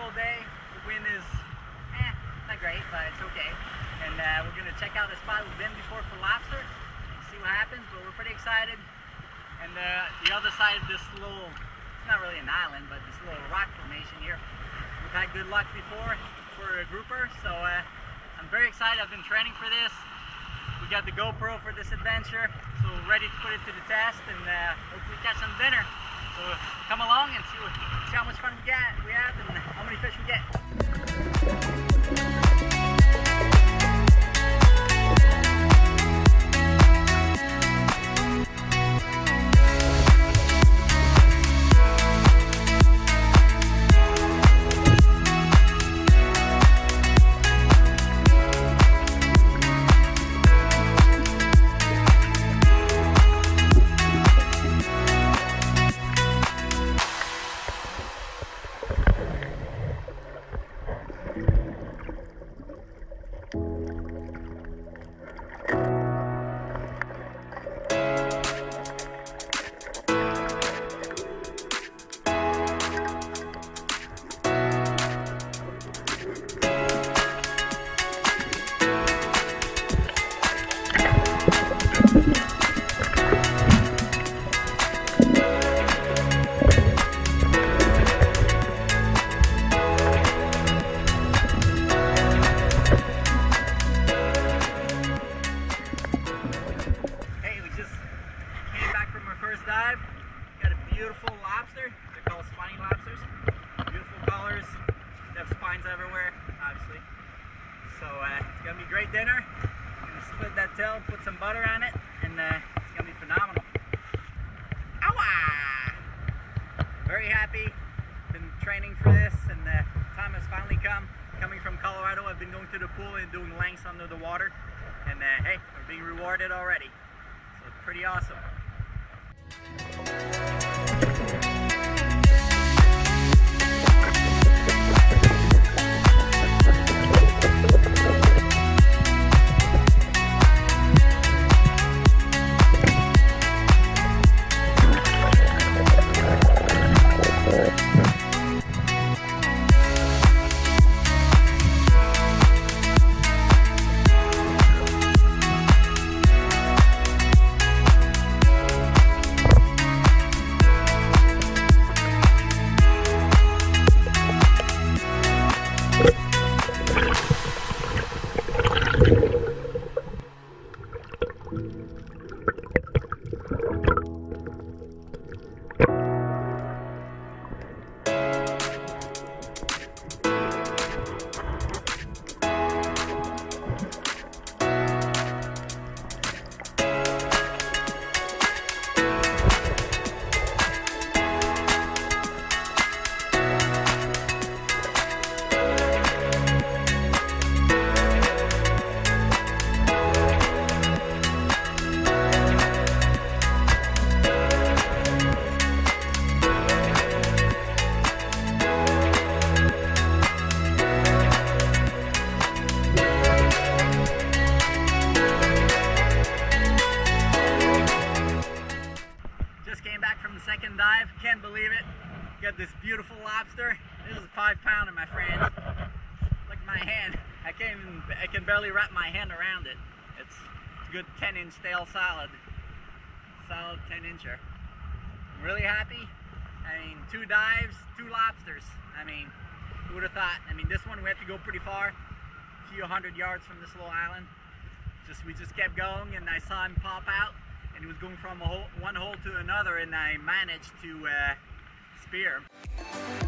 beautiful day. The wind is not great, but it's okay. And we're going to check out the spot we've been before for lobster, see what happens, but we're pretty excited. And the other side of this little, it's not really an island, but this little rock formation here. We've had good luck before for a grouper, so I'm very excited. I've been training for this. We got the GoPro for this adventure, so we're ready to put it to the test and hopefully catch some dinner. So come along and see how much fun we have and how many fish we get. Put some butter on it, and it's gonna be phenomenal. Ow! Very happy. Been training for this, and the time has finally come. Coming from Colorado, I've been going to the pool and doing lengths under the water, and hey, I'm being rewarded already. So it's pretty awesome. Can't believe it. Got this beautiful lobster. This is a 5-pounder, my friend. Look at my hand. I can barely wrap my hand around it. It's a good 10-inch stale solid. Solid 10-incher. I'm really happy. I mean, 2 dives, 2 lobsters. I mean, who would have thought? I mean, this one we had to go pretty far, a few 100 yards from this little island. We just kept going, and I saw him pop out. He was going from one hole to another, and I managed to spear him.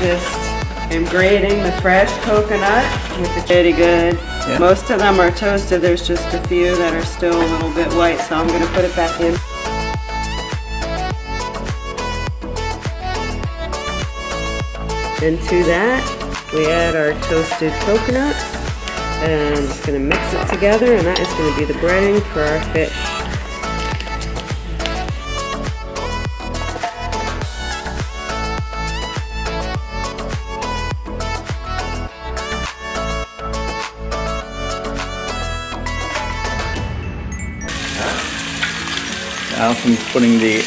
just am grating the fresh coconut with the pretty good. Yeah. Most of them are toasted. There's just a few that are still a little bit white, so I'm going to put it back in. And to that, we add our toasted coconut, and I'm just going to mix it together, and that is going to be the breading for our fish. Allison's putting the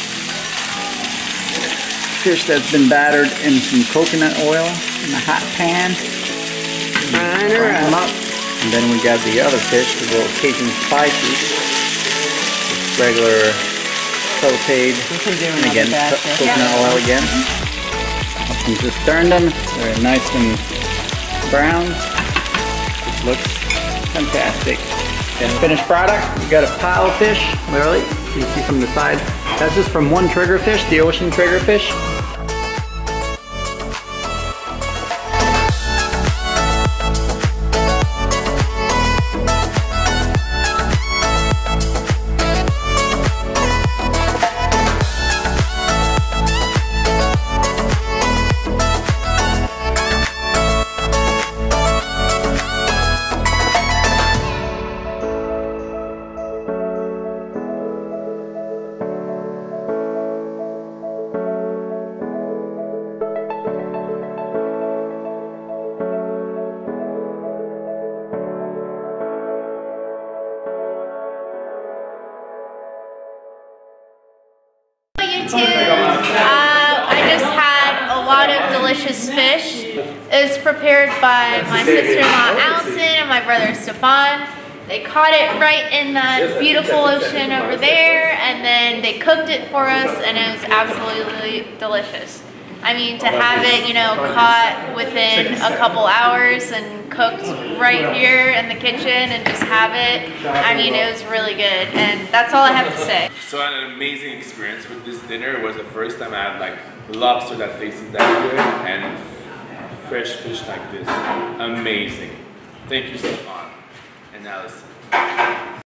fish that's been battered in some coconut oil in a hot pan. Frying them up. And then we got the other fish, the little Cajun spicy, just regular sauteed, and again coconut oil again. Allison's just turned them. They're nice and brown. It looks fantastic. And finished product, we got a pile of fish, literally. You can see from the side. That's just from one triggerfish, the ocean triggerfish. I just had a lot of delicious fish. It was prepared by my sister-in-law Allison and my brother Stefan. They caught it right in that beautiful ocean over there, and then they cooked it for us, and it was absolutely delicious. I mean, to have it, you know, caught within a couple hours and cooked right here in the kitchen and just have it, I mean, it was really good, and that's all I have to say. So an amazing experience with this dinner. It was the first time I had like lobster that tasted that good and fresh fish like this. Amazing. Thank you, Stefan and Allison.